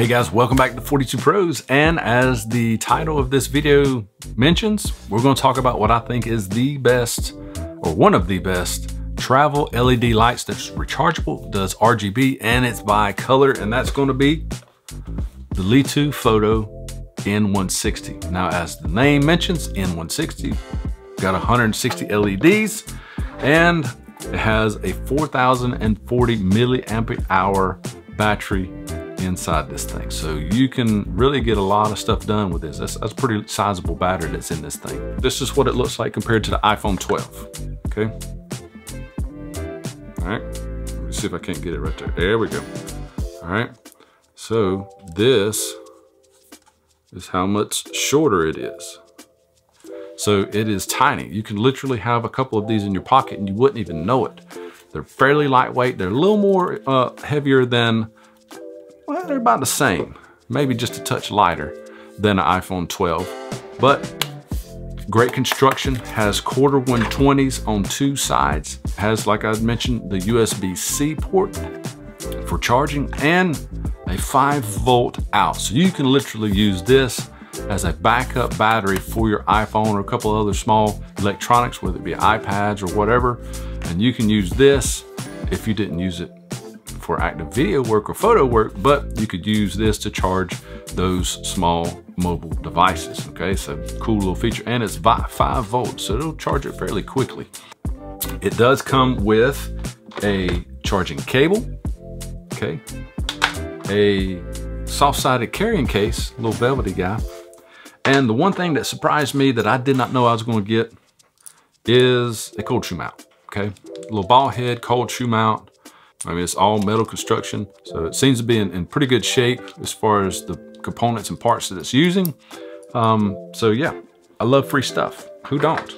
Hey guys, welcome back to 42Pros, and as the title of this video mentions, we're going to talk about what I think is the best, or one of the best, travel LED lights that's rechargeable, does RGB, and it's by color, and that's going to be the LituFoto N160. Now, as the name mentions, N160, got 160 LEDs, and it has a 4,040 milliampere hour battery inside this thing, so you can really get a lot of stuff done with this. That's a pretty sizable battery that's in this thing. This is what it looks like compared to the iPhone 12. Okay, all right, let me see if I can't get it right there. There we go. All right, so this is how much shorter it is. So it is tiny. You can literally have a couple of these in your pocket and you wouldn't even know it. They're fairly lightweight. They're a little more heavier than, well, they're about the same, maybe just a touch lighter than an iPhone 12, but great construction, has quarter 120s on two sides, has, like I mentioned, the USB-C port for charging and a 5-volt out. So you can literally use this as a backup battery for your iPhone or a couple of other small electronics, whether it be iPads or whatever. And you can use this if you didn't use it for active video work or photo work, but you could use this to charge those small mobile devices. Okay, so cool little feature, and it's 5 volts, so it'll charge it fairly quickly. It does come with a charging cable, okay, a soft-sided carrying case, little velvety guy. And the one thing that surprised me that I did not know I was going to get is a cold shoe mount. Okay, little ball head, cold shoe mount. I mean, it's all metal construction, so it seems to be in pretty good shape as far as the components and parts that it's using. So yeah, I love free stuff. Who don't,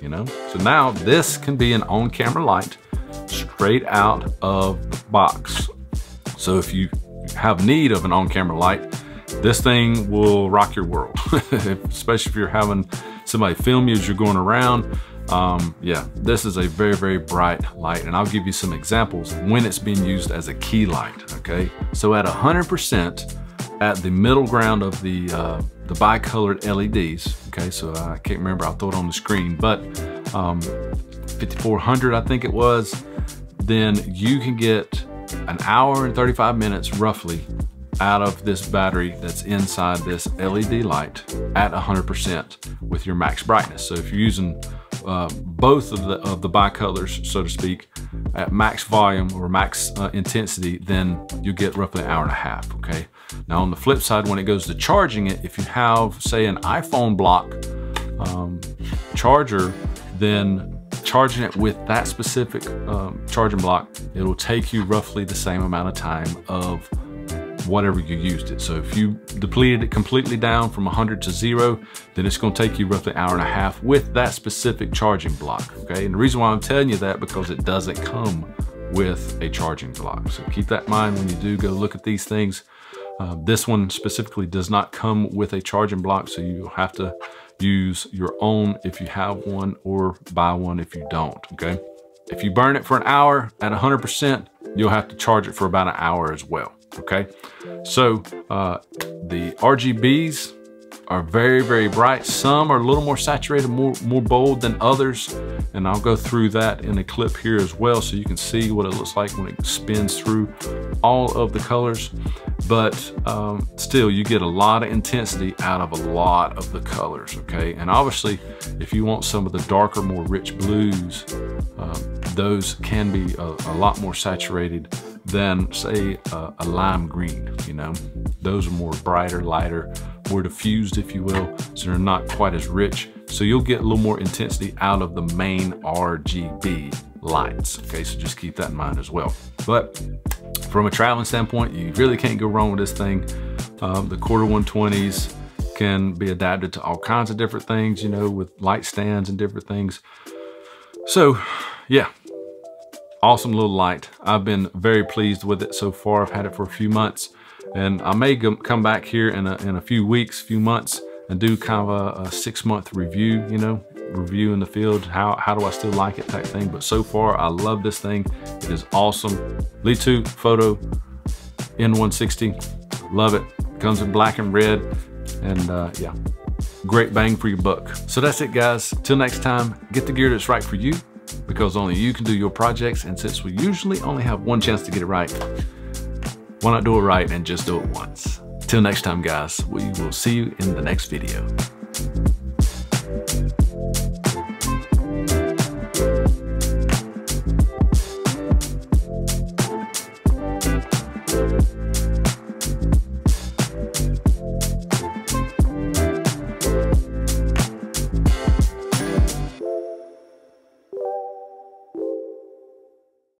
you know? So now this can be an on-camera light straight out of the box. So if you have need of an on-camera light, this thing will rock your world, especially if you're having somebody film you as you're going around. Yeah, this is a very, very bright light, and I'll give you some examples when it's being used as a key light, okay? So at 100%, at the middle ground of the bi-colored LEDs, okay, so I can't remember, I'll throw it on the screen, but 5400, I think it was, then you can get an hour and 35 minutes roughly out of this battery that's inside this LED light at 100% with your max brightness. So if you're using both of the bicolors, so to speak, at max volume or max intensity, then you get roughly an hour and a half, okay? Now on the flip side, when it goes to charging it, if you have, say, an iPhone block charger, then charging it with that specific charging block, it'll take you roughly the same amount of time of whatever you used it. So if you depleted it completely down from 100 to 0, then it's going to take you roughly an hour and a half with that specific charging block, okay? And the reason why I'm telling you that, because it doesn't come with a charging block. So keep that in mind when you do go look at these things. This one specifically does not come with a charging block, so you'll have to use your own if you have one, or buy one if you don't, okay? If you burn it for an hour at 100%, you'll have to charge it for about an hour as well. Okay, so the RGBs are very, very bright. Some are a little more saturated, more bold than others. And I'll go through that in a clip here as well, so you can see what it looks like when it spins through all of the colors. But still, you get a lot of intensity out of a lot of the colors, okay? And obviously, if you want some of the darker, more rich blues, those can be a lot more saturated than, say, a lime green, you know? Those are more brighter, lighter, more diffused, if you will, so they're not quite as rich. So you'll get a little more intensity out of the main RGB lights, okay? So just keep that in mind as well. But from a traveling standpoint, you really can't go wrong with this thing. The quarter 120s can be adapted to all kinds of different things, you know, with light stands and different things. So yeah, awesome little light. I've been very pleased with it so far. I've had it for a few months, and I may come back here in a few weeks, few months, and do kind of a 6-month review, you know, review in the field, how do I still like it type thing. But so far, I love this thing. It is awesome. LituFoto N160. Love it. Comes in black and red, and yeah, great bang for your buck. So that's it, guys. Till next time, get the gear that's right for you, because only you can do your projects, and since we usually only have one chance to get it right, why not do it right and just do it once? Till next time, guys, we will see you in the next video.